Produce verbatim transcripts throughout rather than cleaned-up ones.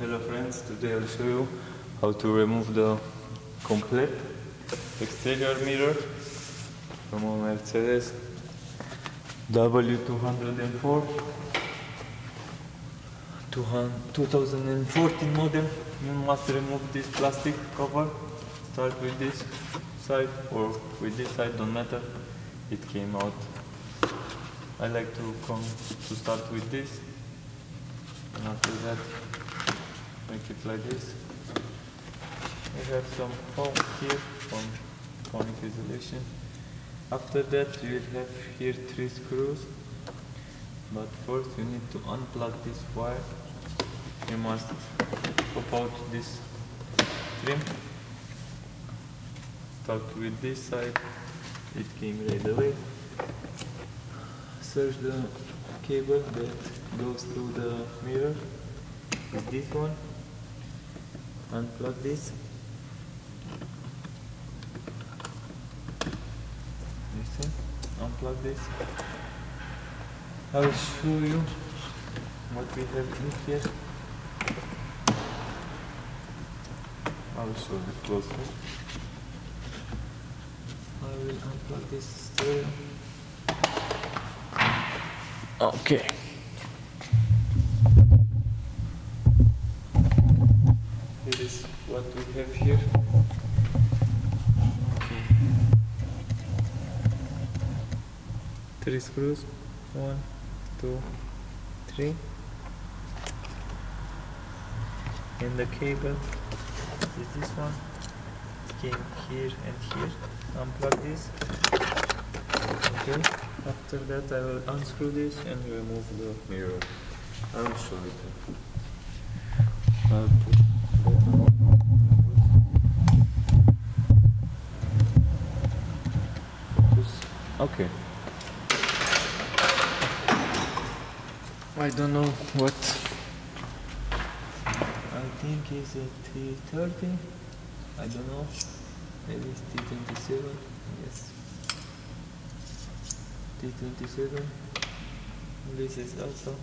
Hello friends, today I'll show you how to remove the complete exterior mirror from a Mercedes W two oh four two thousand fourteen model. You must remove this plastic cover. Start with this side or with this side, don't matter. It came out. I like to come to start with this, and after that make it like this. We have some foam here, foam, foam insulation. After that you will have here three screws, but first you need to unplug this wire. You must pop out this trim. Start with this side, it came right away. Search the cable that goes through the mirror, with this one. Unplug this. Listen, unplug this. I will show you what we have in here. I will show you closely. I will unplug this stereo. Okay. Here is what we have here. Okay. Three screws. One, two, three. And the cable is this one. It came here and here. Unplug this. Okay. After that I will unscrew this and remove the mirror. I will show it. I'll put Okay. I don't know what. I think it's a T thirty. I don't know. Maybe it's T twenty-seven. Yes. T twenty-seven. This is also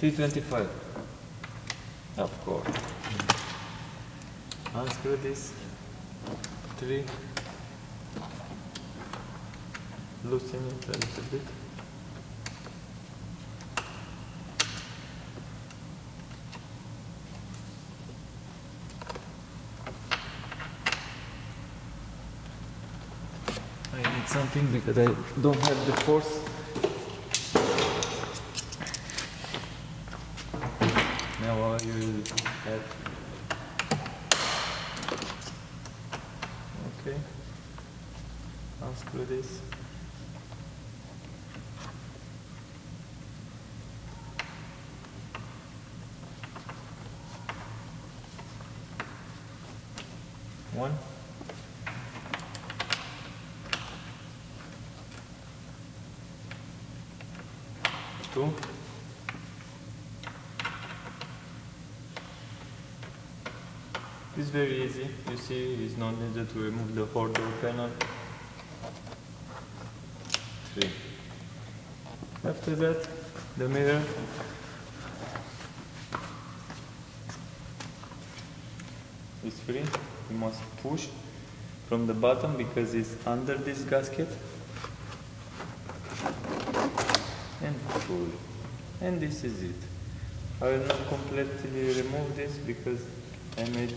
T twenty-five. Of course. Unscrew this. Three. Loosen it a little bit. I need something because I don't have the force. Now I will add. Okay. Unscrew this. One, two, it's very easy, you see it's not needed to remove the whole door panel. Three. After that, the mirror. It's free. You must push from the bottom because it's under this gasket and pull. And this is it. I will not completely remove this because I made